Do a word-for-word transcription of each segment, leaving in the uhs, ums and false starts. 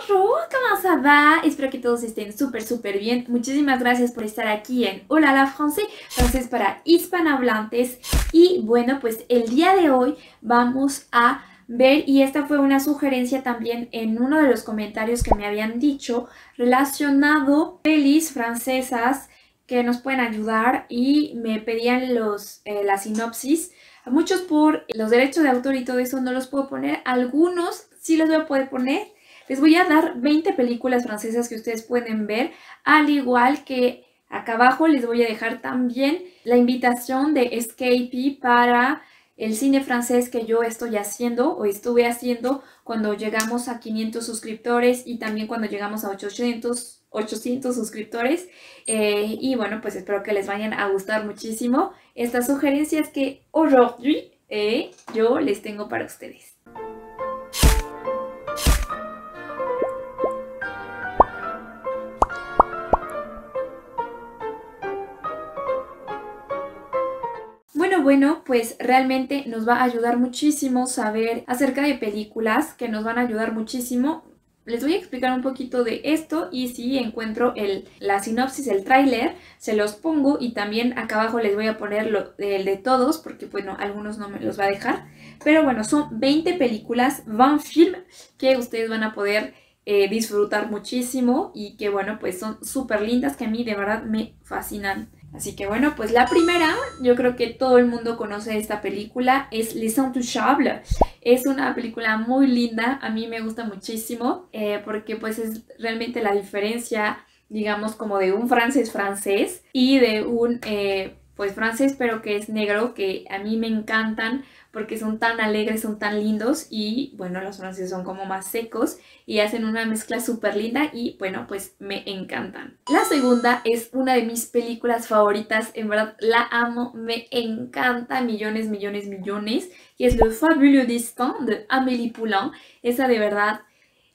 Bonjour, ¿cómo ça va? Espero que todos estén súper, súper bien. Muchísimas gracias por estar aquí en Hola la Francés, francés para hispanohablantes. Y bueno, pues el día de hoy vamos a ver, y esta fue una sugerencia también en uno de los comentarios que me habían dicho, relacionado pelis francesas que nos pueden ayudar, y me pedían los, eh, la sinopsis. A muchos por los derechos de autor y todo eso no los puedo poner, algunos sí los voy a poder poner. Les voy a dar veinte películas francesas que ustedes pueden ver, al igual que acá abajo les voy a dejar también la invitación de Escapee para el cine francés que yo estoy haciendo o estuve haciendo cuando llegamos a quinientos suscriptores y también cuando llegamos a ochocientos suscriptores. Eh, y bueno, pues espero que les vayan a gustar muchísimo estas sugerencias que aujourd'hui eh, yo les tengo para ustedes. Bueno, pues realmente nos va a ayudar muchísimo saber acerca de películas que nos van a ayudar muchísimo. Les voy a explicar un poquito de esto y si encuentro el, la sinopsis, el tráiler, se los pongo, y también acá abajo les voy a poner lo, el de todos porque, bueno, algunos no me los va a dejar. Pero bueno, son veinte películas, veinte films que ustedes van a poder eh, disfrutar muchísimo y que, bueno, pues son súper lindas, que a mí de verdad me fascinan. Así que bueno, pues la primera, yo creo que todo el mundo conoce esta película, es Les Intouchables. Es una película muy linda, a mí me gusta muchísimo, eh, porque pues es realmente la diferencia, digamos, como de un francés francés y de un eh, pues francés pero que es negro, que a mí me encantan porque son tan alegres, son tan lindos, y bueno, los franceses son como más secos y hacen una mezcla súper linda y bueno, pues me encantan. La segunda es una de mis películas favoritas, en verdad la amo, me encanta, millones, millones, millones, y es Le Fabuleux destin d'Amélie Poulain. Esa de verdad,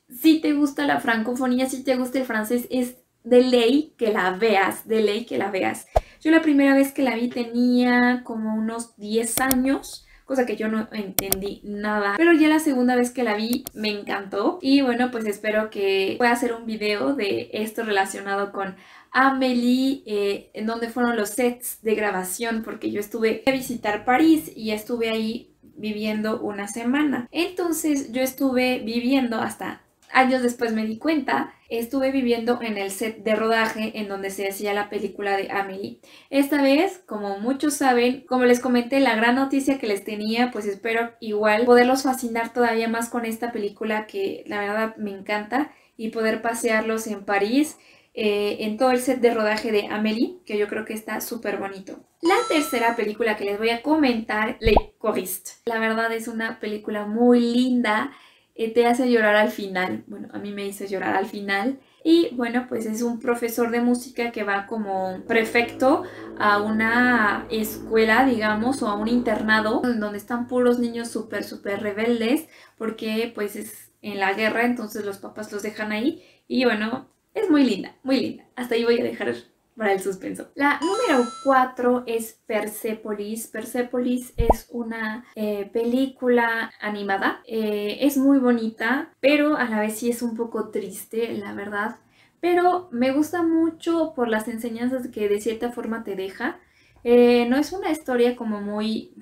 si te gusta la francofonía, si te gusta el francés, es de ley que la veas, de ley que la veas. Yo la primera vez que la vi tenía como unos diez años, cosa que yo no entendí nada. Pero ya la segunda vez que la vi me encantó. Y bueno, pues espero que pueda hacer un video de esto relacionado con Amélie, eh, en donde fueron los sets de grabación, porque yo estuve a visitar París y estuve ahí viviendo una semana. Entonces yo estuve viviendo hasta... años después me di cuenta, estuve viviendo en el set de rodaje en donde se hacía la película de Amélie. Esta vez, como muchos saben, como les comenté, la gran noticia que les tenía, pues espero igual poderlos fascinar todavía más con esta película que la verdad me encanta, y poder pasearlos en París, eh, en todo el set de rodaje de Amélie, que yo creo que está súper bonito. La tercera película que les voy a comentar, Les Choristes. La verdad es una película muy linda, te hace llorar al final, bueno, a mí me hizo llorar al final, y bueno, pues es un profesor de música que va como prefecto a una escuela, digamos, o a un internado, en donde están puros niños súper, súper rebeldes, porque pues es en la guerra, entonces los papás los dejan ahí, y bueno, es muy linda, muy linda. Hasta ahí voy a dejar para el suspenso. La número cuatro es Persépolis. Persépolis es una eh, película animada. Eh, es muy bonita, pero a la vez sí es un poco triste, la verdad. Pero me gusta mucho por las enseñanzas que de cierta forma te deja. Eh, no es una historia como muy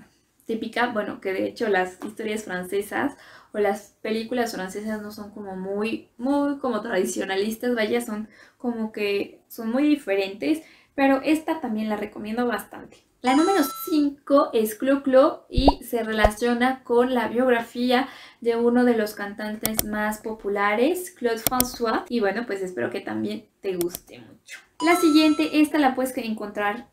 típica, bueno, que de hecho las historias francesas o las películas francesas no son como muy, muy como tradicionalistas, vaya, son como que son muy diferentes, pero esta también la recomiendo bastante. La número cinco es Clo Clo, y se relaciona con la biografía de uno de los cantantes más populares, Claude François, y bueno, pues espero que también te guste mucho. La siguiente, esta la puedes encontrar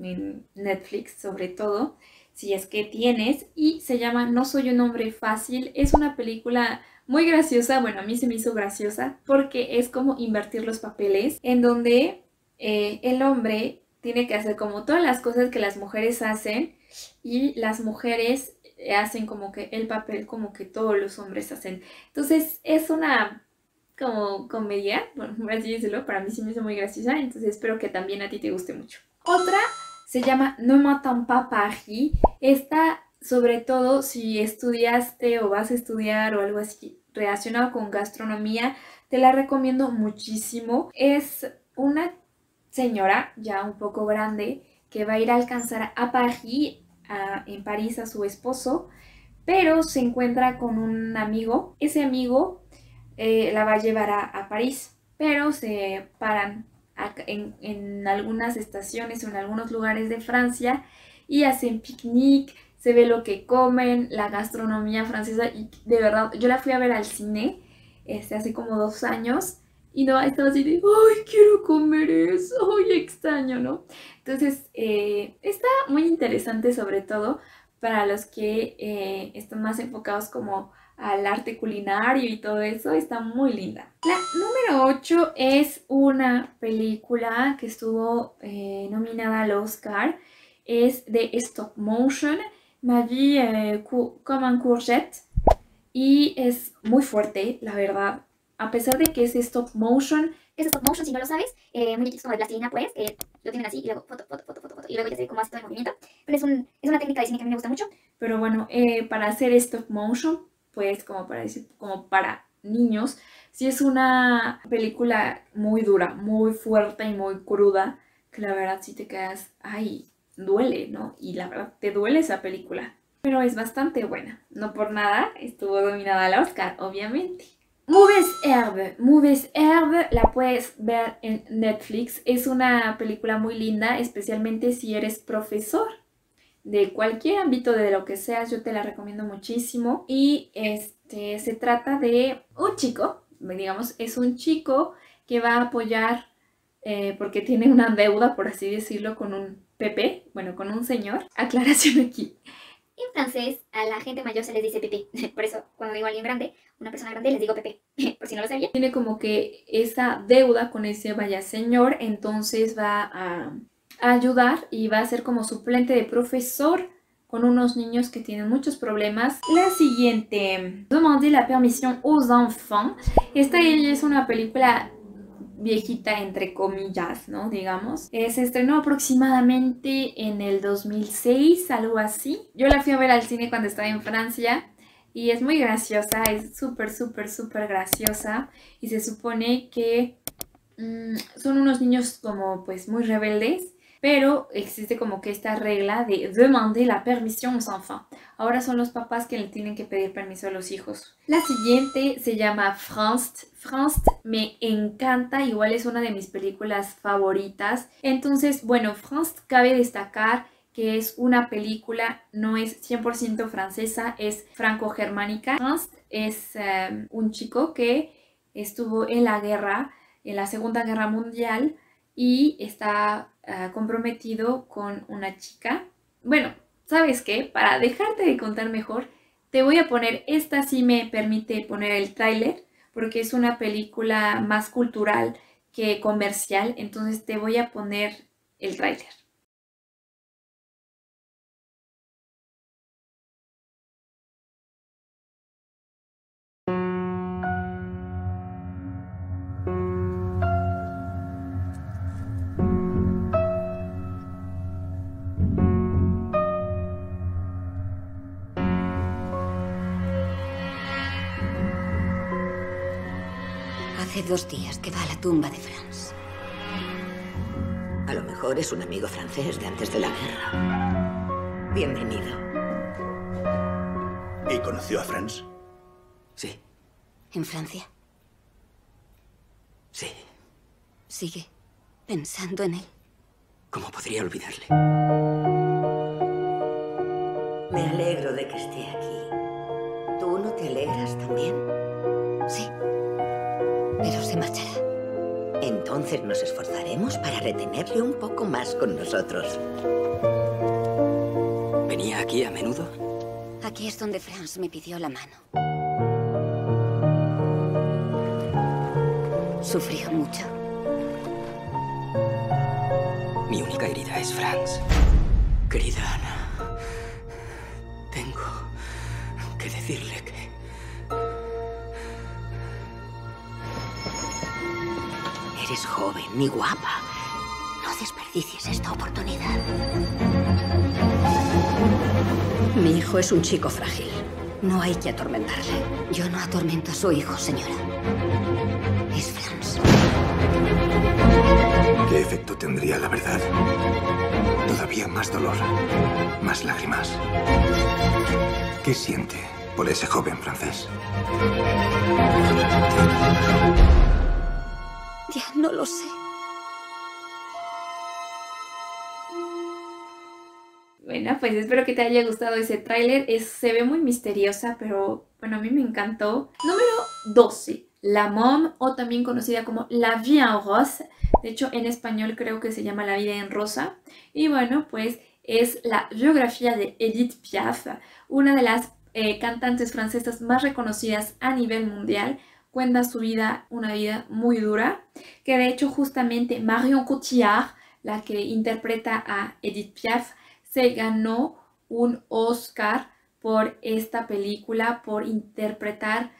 en Netflix sobre todo, si es que tienes, y se llama No soy un hombre fácil. Es una película muy graciosa, bueno, a mí se me hizo graciosa, porque es como invertir los papeles, en donde eh, el hombre tiene que hacer como todas las cosas que las mujeres hacen, y las mujeres hacen como que el papel como que todos los hombres hacen. Entonces es una como comedia, bueno, por así decirlo, para mí se me hizo muy graciosa, entonces espero que también a ti te guste mucho. Otra se llama No matan papaji. Esta, sobre todo si estudiaste o vas a estudiar o algo así, relacionado con gastronomía, te la recomiendo muchísimo. Es una señora ya un poco grande que va a ir a alcanzar a París, a, en París a su esposo, pero se encuentra con un amigo. Ese amigo eh, la va a llevar a, a París, pero se paran a, en, en algunas estaciones o en algunos lugares de Francia y hacen picnic, se ve lo que comen, la gastronomía francesa. Y de verdad, yo la fui a ver al cine este, hace como dos años y no, estaba así de, ¡ay, quiero comer eso! ¡Ay, extraño!, ¿no? Entonces, eh, está muy interesante, sobre todo para los que eh, están más enfocados como al arte culinario y todo eso. Está muy linda. La número ocho es una película que estuvo eh, nominada al Oscar. Es de stop motion, Ma vie eh, comme un Courgette. Y es muy fuerte, la verdad. A pesar de que es stop motion, es stop motion si no lo sabes, eh, muy como de plastilina pues, eh, lo tienen así y luego foto, foto, foto, foto, foto, y luego ya se ve cómo hace todo el movimiento. Pero es, un, es una técnica de cine que a mí me gusta mucho. Pero bueno, eh, para hacer stop motion, pues como para, decir, como para niños, sí es una película muy dura, muy fuerte y muy cruda, que la verdad sí te quedas, ay, duele, ¿no? Y la verdad te duele esa película. Pero es bastante buena, no por nada estuvo nominada al Oscar, obviamente. Mauvaise Herbe. Mauvaise Herbe la puedes ver en Netflix. Es una película muy linda, especialmente si eres profesor de cualquier ámbito, de lo que seas. Yo te la recomiendo muchísimo. Y este se trata de un chico, digamos, es un chico que va a apoyar eh, porque tiene una deuda, por así decirlo, con un Pepe, bueno, con un señor. Aclaración aquí. En francés, a la gente mayor se les dice Pepe. Por eso, cuando digo a alguien grande, una persona grande, les digo Pepe. Por si no lo sabía. Tiene como que esa deuda con ese vaya señor, entonces va a, a ayudar y va a ser como suplente de profesor con unos niños que tienen muchos problemas. La siguiente, Demander la permission aux enfants. Esta es una película viejita, entre comillas, ¿no? Digamos. Eh, se estrenó aproximadamente en el dos mil seis, algo así. Yo la fui a ver al cine cuando estaba en Francia y es muy graciosa, es súper, súper, súper graciosa. Y se supone que mmm, son unos niños como pues muy rebeldes, pero existe como que esta regla de demander la permission aux enfants. Ahora son los papás que le tienen que pedir permiso a los hijos. La siguiente se llama Franz. Franz me encanta, igual es una de mis películas favoritas. Entonces, bueno, Franz cabe destacar que es una película, no es cien por ciento francesa, es franco-germánica. Franz es um, un chico que estuvo en la guerra, en la Segunda Guerra Mundial, y está uh, comprometido con una chica. Bueno, ¿sabes qué? Para dejarte de contar mejor, te voy a poner, esta sí me permite poner el tráiler, porque es una película más cultural que comercial, entonces te voy a poner el tráiler. Hace dos días que va a la tumba de Franz. A lo mejor es un amigo francés de antes de la guerra. Bienvenido. ¿Y conoció a Franz? Sí. ¿En Francia? Sí. Sigue pensando en él. ¿Cómo podría olvidarle? Me alegro de que esté aquí. ¿Tú no te alegras también? Sí. Pero se marchará. Entonces nos esforzaremos para retenerle un poco más con nosotros. ¿Venía aquí a menudo? Aquí es donde Franz me pidió la mano. Sufrió mucho. Mi única herida es Franz. Querida Ana, tengo que decirle que... Eres joven ni guapa. No desperdicies esta oportunidad. Mi hijo es un chico frágil. No hay que atormentarle. Yo no atormento a su hijo, señora. Es Franz. ¿Qué efecto tendría la verdad? Todavía más dolor, más lágrimas. ¿Qué siente por ese joven francés? Ya no lo sé. Bueno, pues espero que te haya gustado ese tráiler. Es, se ve muy misteriosa, pero bueno, a mí me encantó. Número doce. La Mom, o también conocida como La Vie en Rosa. De hecho, en español creo que se llama La Vida en Rosa. Y bueno, pues es la biografía de Edith Piaf, una de las eh, cantantes francesas más reconocidas a nivel mundial. Cuenta su vida, una vida muy dura, que de hecho justamente Marion Cotillard, la que interpreta a Edith Piaf, se ganó un Oscar por esta película, por interpretar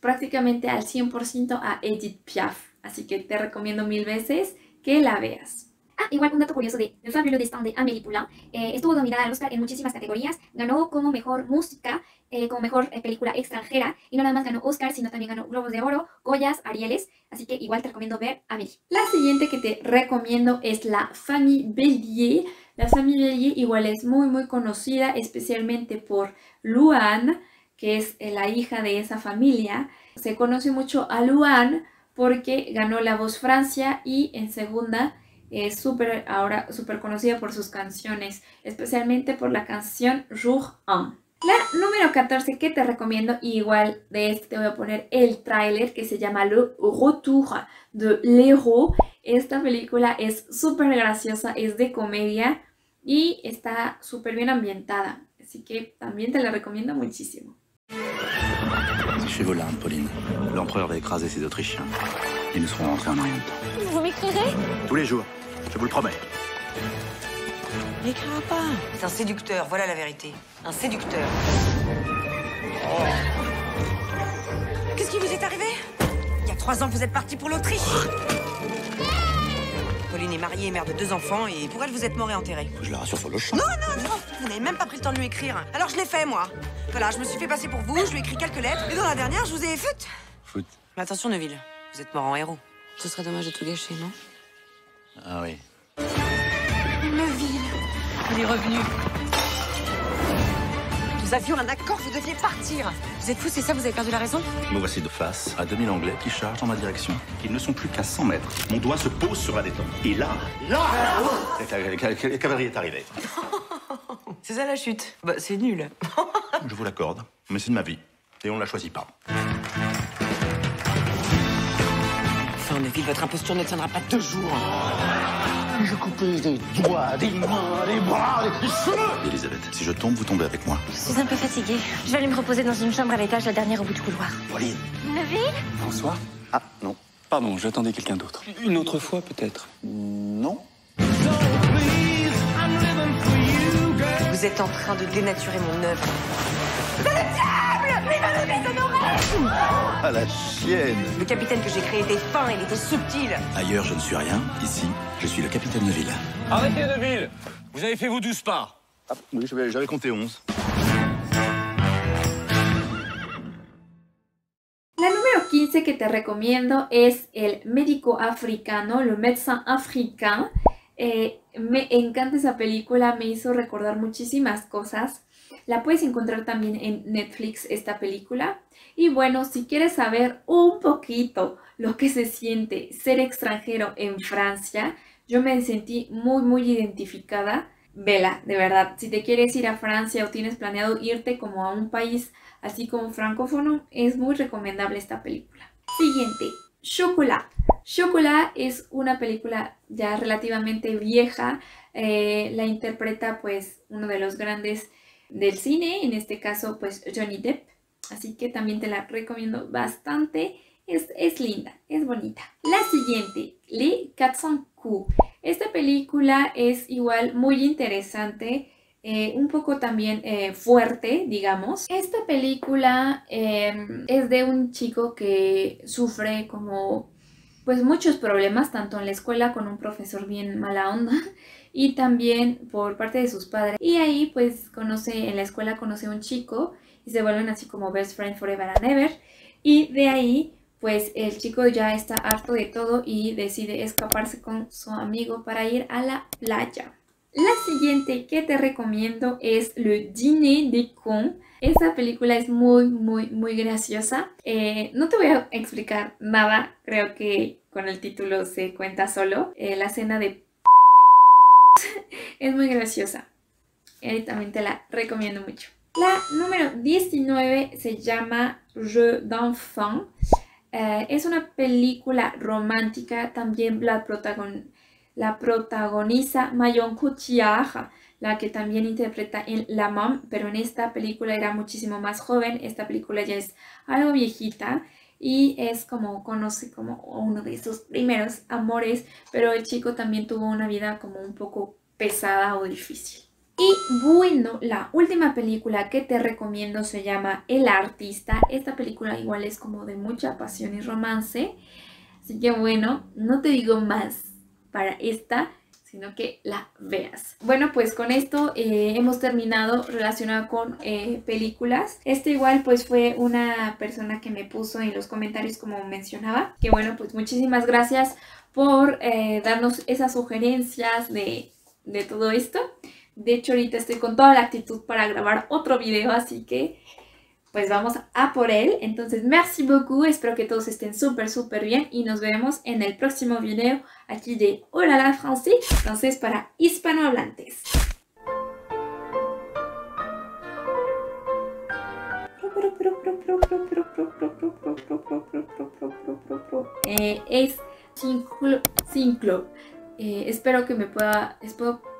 prácticamente al cien por ciento a Edith Piaf. Así que te recomiendo mil veces que la veas. Ah, igual un dato curioso de El fabuleux destin d'Amélie Poulain. Eh, estuvo nominada al Oscar en muchísimas categorías. Ganó como mejor música, eh, como mejor eh, película extranjera. Y no nada más ganó Oscar, sino también ganó Globos de Oro, Goyas, Arieles. Así que igual te recomiendo ver Amélie. La siguiente que te recomiendo es La Famille Bellier. La Famille Bellier igual es muy muy conocida, especialmente por Luan, que es la hija de esa familia. Se conoce mucho a Luan porque ganó La Voz Francia y en segunda... Es súper ahora súper conocida por sus canciones, especialmente por la canción Rouge un. La número catorce que te recomiendo, y igual de este te voy a poner el tráiler, que se llama Le Retour de l'Héros. Esta película es súper graciosa, es de comedia y está súper bien ambientada, así que también te la recomiendo muchísimo. Chevelin, Pauline. L'empereur va écraser ses Autrichiens. Et nous serons rentrés en Orient. Vous m'écrirez ? Tous les jours, je vous le promets. N'écrira pas. C'est un séducteur, voilà la vérité. Un séducteur. Oh. Qu'est-ce qui vous est arrivé ? Il y a trois ans, vous êtes parti pour l'Autriche. Pauline est mariée, mère de deux enfants, et pour elle, vous êtes mort et enterré. Je la rassure sur le champ. Non, non, non. Vous n'avez même pas pris le temps de lui écrire. Alors je l'ai fait, moi. Voilà, je me suis fait passer pour vous, je lui ai écrit quelques lettres, et dans la dernière, je vous ai foot. Foot. Mais attention, Neville. Vous êtes mort en héros. Ce serait dommage de tout gâcher, non? Ah oui. Neville. Il est revenu. Nous avions un accord, vous deviez partir. Vous êtes fous, c'est ça, vous avez perdu la raison? Nous voici de face à deux mille Anglais qui chargent en ma direction. Ils ne sont plus qu'à cent mètres. Mon doigt se pose sur la détente. Et là, là, la cavalerie est arrivée. C'est ça la chute? Bah, c'est nul. Je vous l'accorde, mais c'est de ma vie. Et on ne la choisit pas. Enfin, Neville, votre imposture ne tiendra pas deux jours. Je coupais des doigts, des mains, des bras, des cheveux. Elisabeth, si je tombe, vous tombez avec moi. Je suis un peu fatiguée. Je vais aller me reposer dans une chambre à l'étage, la dernière au bout du couloir. Pauline. Neville. François. Ah, non. Pardon, j'attendais quelqu'un d'autre. Une autre fois, peut-être. Non. Vous êtes en train de dénaturer mon œuvre. Le diable! Il va nous déshonorer! Ah, la chienne! Le capitaine que j'ai créé était fin, il était subtil. Ailleurs, je ne suis rien. Ici, je suis le capitaine Neville. Arrêtez, Neville! Vous avez fait vos douze pas. Ah, oui, j'avais compté once. La número quince que te recomiendo es El médico africano, Le médecin africain. Eh, me encanta esa película, me hizo recordar muchísimas cosas. La puedes encontrar también en Netflix, esta película. Y bueno, si quieres saber un poquito lo que se siente ser extranjero en Francia, yo me sentí muy muy identificada. Vela, de verdad, si te quieres ir a Francia o tienes planeado irte como a un país así como francófono, es muy recomendable esta película. Siguiente, Chocolat. Chocolat es una película ya relativamente vieja, eh, la interpreta pues uno de los grandes del cine, en este caso pues Johnny Depp, así que también te la recomiendo bastante, es, es linda, es bonita. La siguiente, Le Médecin Africain. Esta película es igual muy interesante, eh, un poco también eh, fuerte, digamos. Esta película eh, es de un chico que sufre como pues muchos problemas, tanto en la escuela con un profesor bien mala onda, y también por parte de sus padres. Y ahí pues conoce, en la escuela conoce a un chico y se vuelven así como best friend forever and ever. Y de ahí, pues el chico ya está harto de todo y decide escaparse con su amigo para ir a la playa. La siguiente que te recomiendo es Le dîner de cons. Esta película es muy, muy, muy graciosa. Eh, no te voy a explicar nada, creo que con el título se cuenta solo. Eh, la escena de... es muy graciosa. Eh, también te la recomiendo mucho. La número diecinueve se llama Jeux d'enfants. Eh, es una película romántica, también la, protagon la protagoniza Marion Cotillard, la que también interpreta en La Mom, pero en esta película era muchísimo más joven. Esta película ya es algo viejita y es como, conoce como uno de sus primeros amores, pero el chico también tuvo una vida como un poco pesada o difícil. Y bueno, la última película que te recomiendo se llama El Artista. Esta película igual es como de mucha pasión y romance. Así que bueno, no te digo más para esta, sino que la veas. Bueno, pues con esto eh, hemos terminado relacionado con eh, películas. Este igual pues fue una persona que me puso en los comentarios, como mencionaba. Que bueno, pues muchísimas gracias por eh, darnos esas sugerencias de, de todo esto. De hecho, ahorita estoy con toda la actitud para grabar otro video, así que pues vamos a por él. Entonces, merci beaucoup. Espero que todos estén súper, súper bien y nos veremos en el próximo video aquí de Olala Francés, francés para hispanohablantes. Eh, es Cinclo. Eh, espero que me pueda... espero